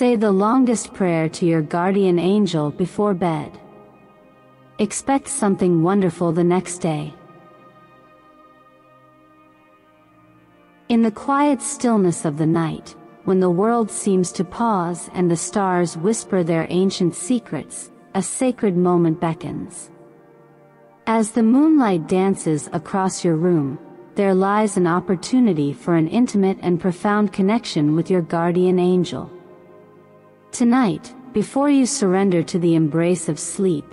Say the longest prayer to your guardian angel before bed. Expect something wonderful the next day. In the quiet stillness of the night, when the world seems to pause and the stars whisper their ancient secrets, a sacred moment beckons. As the moonlight dances across your room, there lies an opportunity for an intimate and profound connection with your guardian angel. Tonight, before you surrender to the embrace of sleep,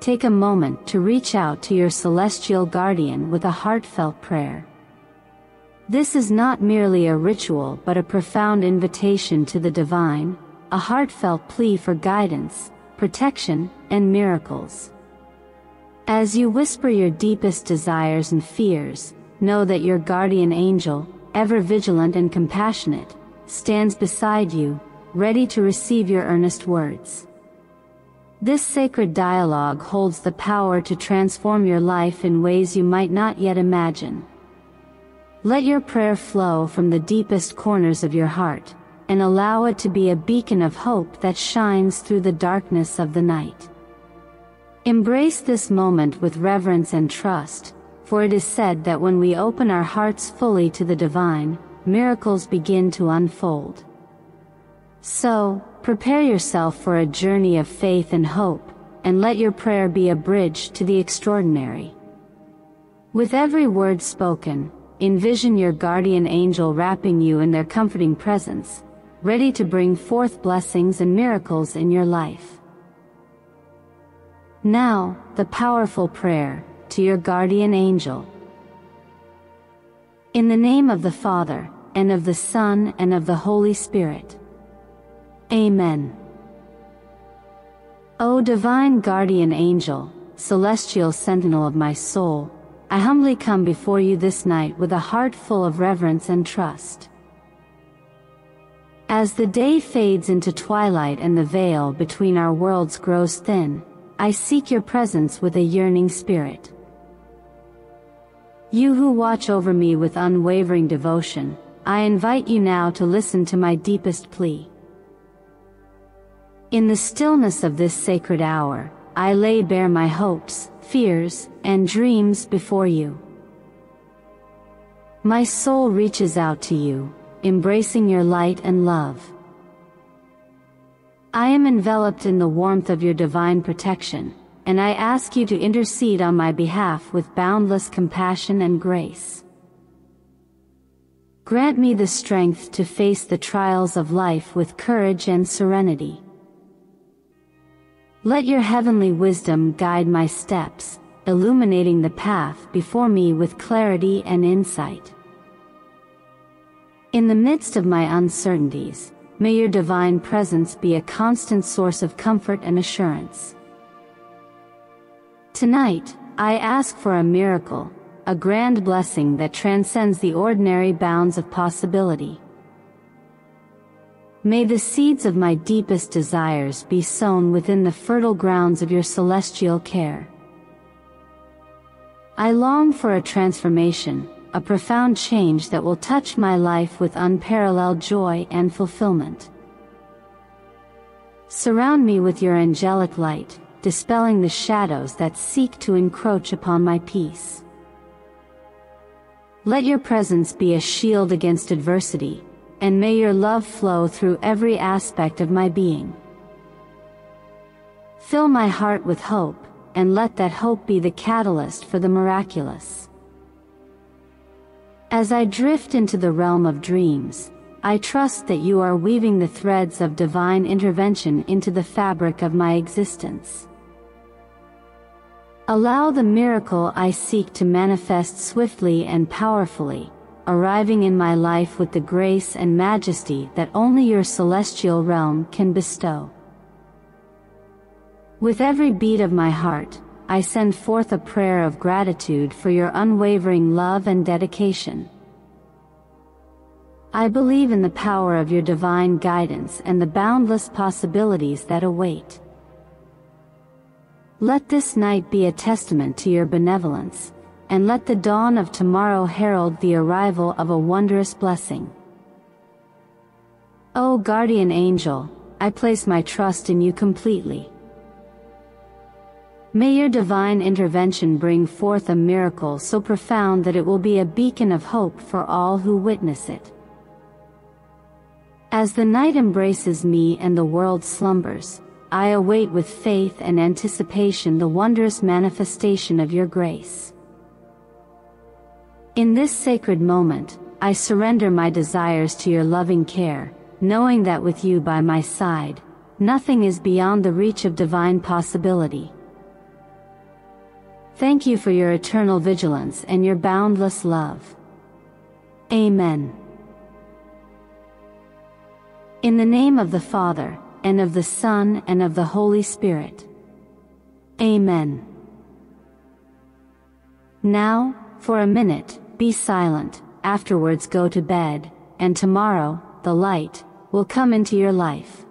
take a moment to reach out to your celestial guardian with a heartfelt prayer. This is not merely a ritual but a profound invitation to the divine, a heartfelt plea for guidance, protection, and miracles. As you whisper your deepest desires and fears, know that your guardian angel, ever vigilant and compassionate, stands beside you, ready to receive your earnest words. This sacred dialogue holds the power to transform your life in ways you might not yet imagine. Let your prayer flow from the deepest corners of your heart, and allow it to be a beacon of hope that shines through the darkness of the night. Embrace this moment with reverence and trust, for it is said that when we open our hearts fully to the divine, miracles begin to unfold. So, prepare yourself for a journey of faith and hope, and let your prayer be a bridge to the extraordinary. With every word spoken, envision your guardian angel wrapping you in their comforting presence, ready to bring forth blessings and miracles in your life. Now, the powerful prayer to your guardian angel. In the name of the Father, and of the Son, and of the Holy Spirit. Amen. O divine guardian angel, celestial sentinel of my soul, I humbly come before you this night with a heart full of reverence and trust. As the day fades into twilight and the veil between our worlds grows thin, I seek your presence with a yearning spirit. You who watch over me with unwavering devotion, I invite you now to listen to my deepest plea. In the stillness of this sacred hour, I lay bare my hopes, fears, and dreams before you. My soul reaches out to you, embracing your light and love. I am enveloped in the warmth of your divine protection, and I ask you to intercede on my behalf with boundless compassion and grace. Grant me the strength to face the trials of life with courage and serenity. Let your heavenly wisdom guide my steps, illuminating the path before me with clarity and insight. In the midst of my uncertainties, may your divine presence be a constant source of comfort and assurance. Tonight, I ask for a miracle, a grand blessing that transcends the ordinary bounds of possibility. May the seeds of my deepest desires be sown within the fertile grounds of your celestial care. I long for a transformation, a profound change that will touch my life with unparalleled joy and fulfillment. Surround me with your angelic light, dispelling the shadows that seek to encroach upon my peace. Let your presence be a shield against adversity, and may your love flow through every aspect of my being. Fill my heart with hope, and let that hope be the catalyst for the miraculous. As I drift into the realm of dreams, I trust that you are weaving the threads of divine intervention into the fabric of my existence. Allow the miracle I seek to manifest swiftly and powerfully, arriving in my life with the grace and majesty that only your celestial realm can bestow. With every beat of my heart, I send forth a prayer of gratitude for your unwavering love and dedication. I believe in the power of your divine guidance and the boundless possibilities that await. Let this night be a testament to your benevolence, and let the dawn of tomorrow herald the arrival of a wondrous blessing. O guardian angel, I place my trust in you completely. May your divine intervention bring forth a miracle so profound that it will be a beacon of hope for all who witness it. As the night embraces me and the world slumbers, I await with faith and anticipation the wondrous manifestation of your grace. In this sacred moment, I surrender my desires to your loving care, knowing that with you by my side, nothing is beyond the reach of divine possibility. Thank you for your eternal vigilance and your boundless love. Amen. In the name of the Father, and of the Son, and of the Holy Spirit. Amen. Now, for a minute, be silent, afterwards go to bed, and tomorrow, the light will come into your life.